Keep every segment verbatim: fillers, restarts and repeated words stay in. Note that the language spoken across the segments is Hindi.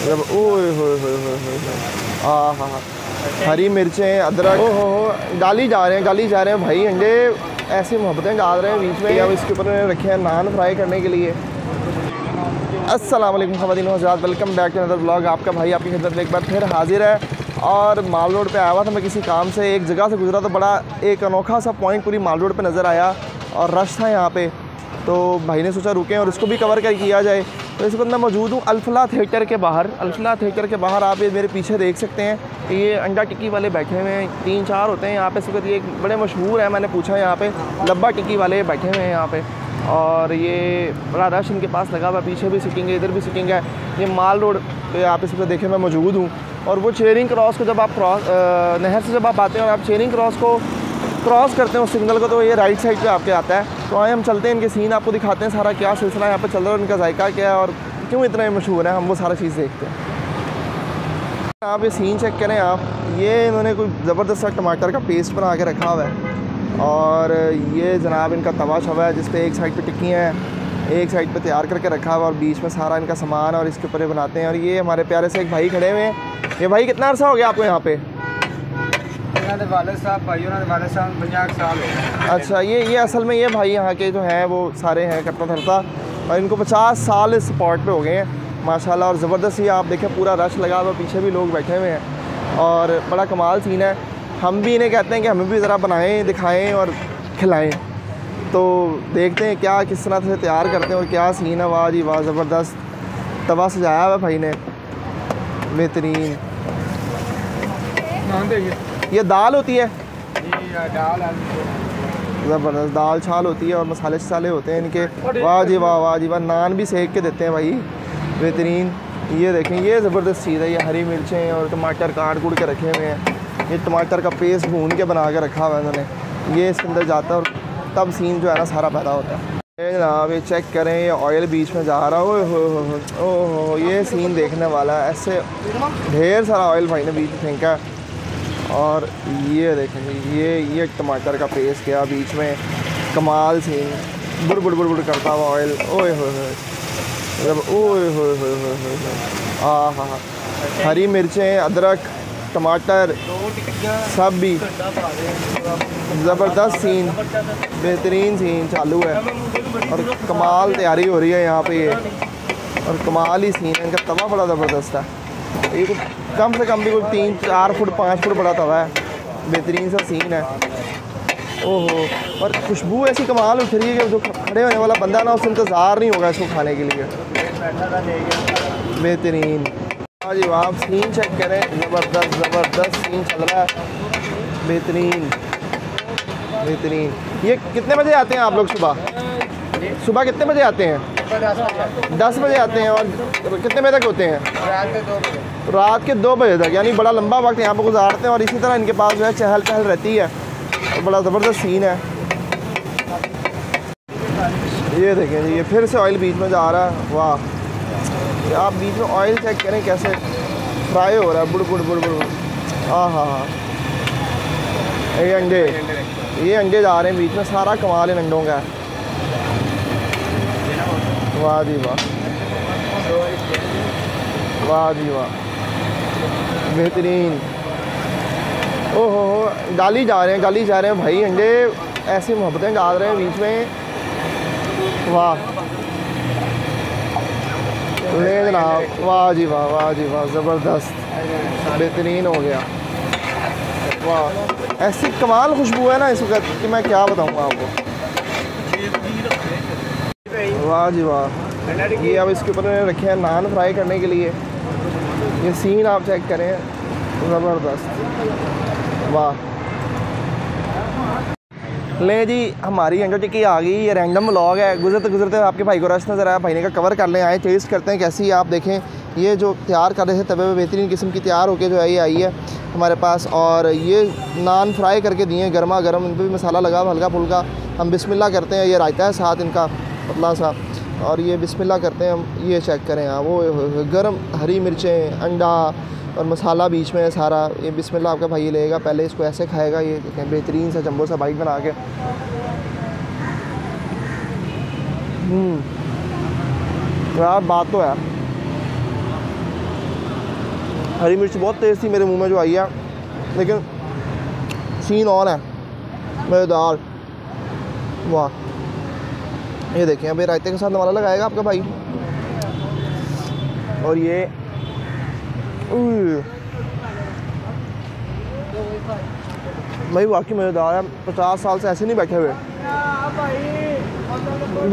हाँ हाँ हाँ हरी मिर्चें अदरक ओह हो डाली जा रहे हैं डाली जा रहे हैं भाई। अंडे ऐसी मोहब्बतें डाल रहे हैं बीच में। अब इसके ऊपर रखे हैं नान फ्राई करने के लिए। अस्सलाम वालेकुम ख़वातीन व हज़रात, welcome back to another vlog. आपका भाई आपकी खिदमत में एक बार फिर हाजिर है। और माल रोड पे आया हुआ था मैं किसी काम से, एक जगह से गुजरा तो बड़ा एक अनोखा सा पॉइंट पूरी माल रोड पे नज़र आया और रश था यहाँ पे, तो भाई ने सोचा रुकें और इसको भी कवर कर किया जाए। तो इस वक्त मैं मौजूद हूँ अल्फलाह थिएटर के बाहर। अल्फलाह थिएटर के बाहर आप ये मेरे पीछे देख सकते हैं कि ये अंडा टिक्की वाले बैठे हुए हैं, तीन चार होते हैं यहाँ पे। इस वक्त ये बड़े मशहूर हैं, मैंने पूछा यहाँ पर लब्बा टिक्की वाले बैठे हुए हैं यहाँ पर, और ये बड़ा रश इनके पास लगा हुआ। पीछे भी सिटिंग है, इधर भी सिटिंग है। ये माल रोड पे आप इस पर देखें मैं मौजूद हूँ। और वो चेरिंग क्रॉस को जब आप क्रॉस नहर से जब आप आते हैं और आप चेरिंग क्रॉस को क्रॉस करते हैं उस सिग्नल को, तो ये राइट साइड पे आपके आता है। तो आए हम चलते हैं, इनके सीन आपको दिखाते हैं, सारा क्या सिलसिला यहाँ पर चल रहा है, इनका जायका क्या है और क्यों इतना मशहूर है, हम वो सारा चीज़ देखते हैं। आप ये सीन चेक करें आप, ये इन्होंने कोई ज़बरदस्त सा टमाटर का पेस्ट बना के रखा हुआ है, और ये जनाब इनका तवा शवा है जिसपे एक साइड पे टिक्कियाँ हैं, एक साइड पे तैयार करके रखा हुआ, और बीच में सारा इनका सामान, और इसके ऊपर बनाते हैं। और ये हमारे प्यारे से एक भाई खड़े हुए हैं। ये भाई कितना अरसा हो गया आपको यहाँ पे? वाले साहब भाइयों ने वाले साहब पचास साल हो। अच्छा, ये ये असल में ये भाई यहाँ के जो हैं वो सारे हैं करता धरता, और इनको पचास साल इस स्पॉट पर हो गए हैं माशाल्लाह। और ज़बरदस्त ही आप देखें पूरा रश लगा हुआ, पीछे भी लोग बैठे हुए हैं, और बड़ा कमाल सीन है। हम भी इन्हें कहते हैं कि हमें भी ज़रा बनाएं, दिखाएं और खिलाएं, तो देखते हैं क्या किस तरह से तैयार करते हैं और क्या सीन है। वाह जी वाह, ज़बरदस्त तवा सजाया हुआ भाई ने, बेहतरीन। ये दाल होती है, ज़बरदस्त दाल छाल होती है, और मसाले शसाले होते हैं इनके। वाह जी वाह, वाह जी वाह। नान भी सेक के देते हैं भाई, बेहतरीन। ये देखें, ये ज़बरदस्त चीज़ है। ये हरी मिर्चें और टमाटर काट कूट के रखे हुए हैं, ये टमाटर का पेस्ट भून के बना के रखा हुआ है इन्होंने, ये इसके अंदर जाता है और तब सीन जो है ना सारा पैदा होता है। ये जनाब ये चेक करें, ये ऑयल बीच में जा रहा हो हो हो हो हो ये सीन देखने वाला है। ऐसे ढेर सारा ऑयल भाई ने बीच में फेंका, और ये देखें ये ये टमाटर का पेस्ट गया बीच में, कमाल सीन। बुड़ बुड़ बुड़ बुड़ करता हुआ ऑयल, ओए हो हाँ हाँ हाँ हरी मिर्चें अदरक टमाटर सब भी, ज़बरदस्त सीन, बेहतरीन सीन चालू है, और कमाल तैयारी हो रही है यहाँ पे ये, और कमाल ही सीन है। इनका तवा बड़ा ज़बरदस्त है, ये कुछ कम से कम भी कुछ तीन चार फुट पाँच फुट बड़ा तवा है, बेहतरीन सा सीन है। ओहो, और खुशबू ऐसी कमाल उठ रही है कि जो खड़े होने वाला बंदा ना उसे इंतज़ार नहीं होगा इसको खाने के लिए, बेहतरीन। हाँ जी, आप सीन चेक करें, ज़बरदस्त ज़बरदस्त सीन चल रहा है, बेहतरीन बेहतरीन। ये कितने बजे आते हैं आप लोग सुबह? सुबह कितने बजे आते हैं? दस बजे आते हैं, और कितने बजे तक होते हैं? रात के दो बजे तक, यानी बड़ा लंबा वक्त यहाँ पर गुजारते हैं। और इसी तरह इनके पास जो है चहल पहल रहती है, और बड़ा ज़बरदस्त सीन है। ये देखें जी, ये फिर से ऑयल बीच में जा रहा है, वाह। आप बीच में ऑयल चेक करें कैसे फ्राई हो रहा है, बुड़ बुड़ बुड़ बुड़। हाँ हाँ हाँ ये अंडे ये अंडे जा रहे हैं बीच में, सारा कमाल इन अंडों का है। वाह जी वाह, वाह जी वाह, बेहतरीन। ओहो हो डाली जा रहे हैं डाली जा रहे हैं भाई, अंडे ऐसी मोहब्बतें डाल रहे हैं बीच में। वाह ले जनाब, वाह जी वाह, वाह जी वाह, ज़बरदस्त, बेहतरीन हो गया। वाह, ऐसी कमाल खुशबू है ना इस वक्त कि मैं क्या बताऊँगा आपको। वाह जी वाह, ये अब इसके ऊपर रखे हैं नान फ्राई करने के लिए। ये सीन आप चेक करें, ज़बरदस्त, वाह। ले जी, हमारी अंडा टिक्की आ गई। ये रैंडम व्लॉग है, गुजरते गुजरते आपके भाई को रश नज़र आया, भाई ने कहा कवर कर लें, आए टेस्ट करते हैं कैसी है। आप देखें ये जो तैयार कर रहे थे तवे में, बेहतरीन किस्म की तैयार होकर जो है ये आई है हमारे पास। और ये नान फ्राई करके दिए हैं गर्मा गर्म, इन पर भी मसाला लगा हल्का फुल्का। हम बिस्मिल्ला करते हैं, ये रायता है साथ इनका पतला सा, और ये बिस्मिल्ला करते हैं हम। ये चेक करें आप, वो गर्म हरी मिर्चें अंडा और मसाला बीच में सारा, ये बिस्मिल्लाह आपका भाई लेगा पहले, इसको ऐसे खाएगा। ये बेहतरीन सा जंबो सा बाइट बना के, यार बात तो है हरी मिर्च बहुत तेज़ थी मेरे मुंह में जो आई है, लेकिन सीन और है मज़ेदार। वाह, ये देखें अभी रायते के साथ नवाला लगाएगा आपका भाई। और ये भाई वाकई मज़ेदार है। पचास साल से ऐसे नहीं बैठे हुए।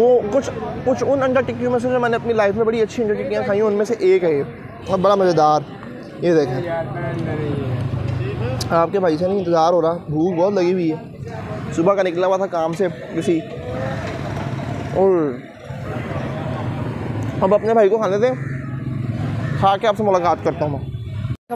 वो कुछ कुछ उन अंडा टिक्कियों में से जो मैंने अपनी लाइफ में बड़ी अच्छी अंडा टिक्कियाँ खाई हैं उनमें से एक है ये, और बड़ा मज़ेदार। ये देखें आपके भाई से नहीं इंतज़ार हो रहा, भूख बहुत लगी हुई है, सुबह का निकला हुआ था काम से किसी। और अब अपने भाई को खाने दें, खा के आपसे मुलाकात करता हूँ।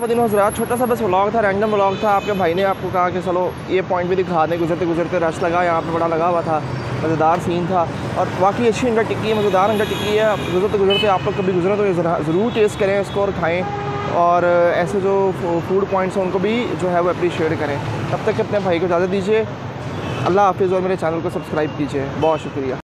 दिनों हज़रात, छोटा सा बस व्लॉग था, रैंडम व्लॉग था। आपके भाई ने आपको कहा कि चलो ये पॉइंट भी दिखा दें, गुजरते गुजरते रश लगा यहाँ पर, बड़ा लगा हुआ था, मज़ेदार सीन था। और बाकी अच्छी अंडा टिक्की है, मज़ेदार अंडा टिक्की है। गुजरते गुजरते आप लोग कभी गुजरें तो ये ज़रूर टेस्ट करें इसको और खाएँ, और ऐसे जो फूड पॉइंट्स हैं उनको भी जो है वो अप्रीशिएट करें। तब तक अपने भाई को इजाज़त दीजिए, अल्लाह हाफिज़, और मेरे चैनल को सब्सक्राइब कीजिए। बहुत शुक्रिया।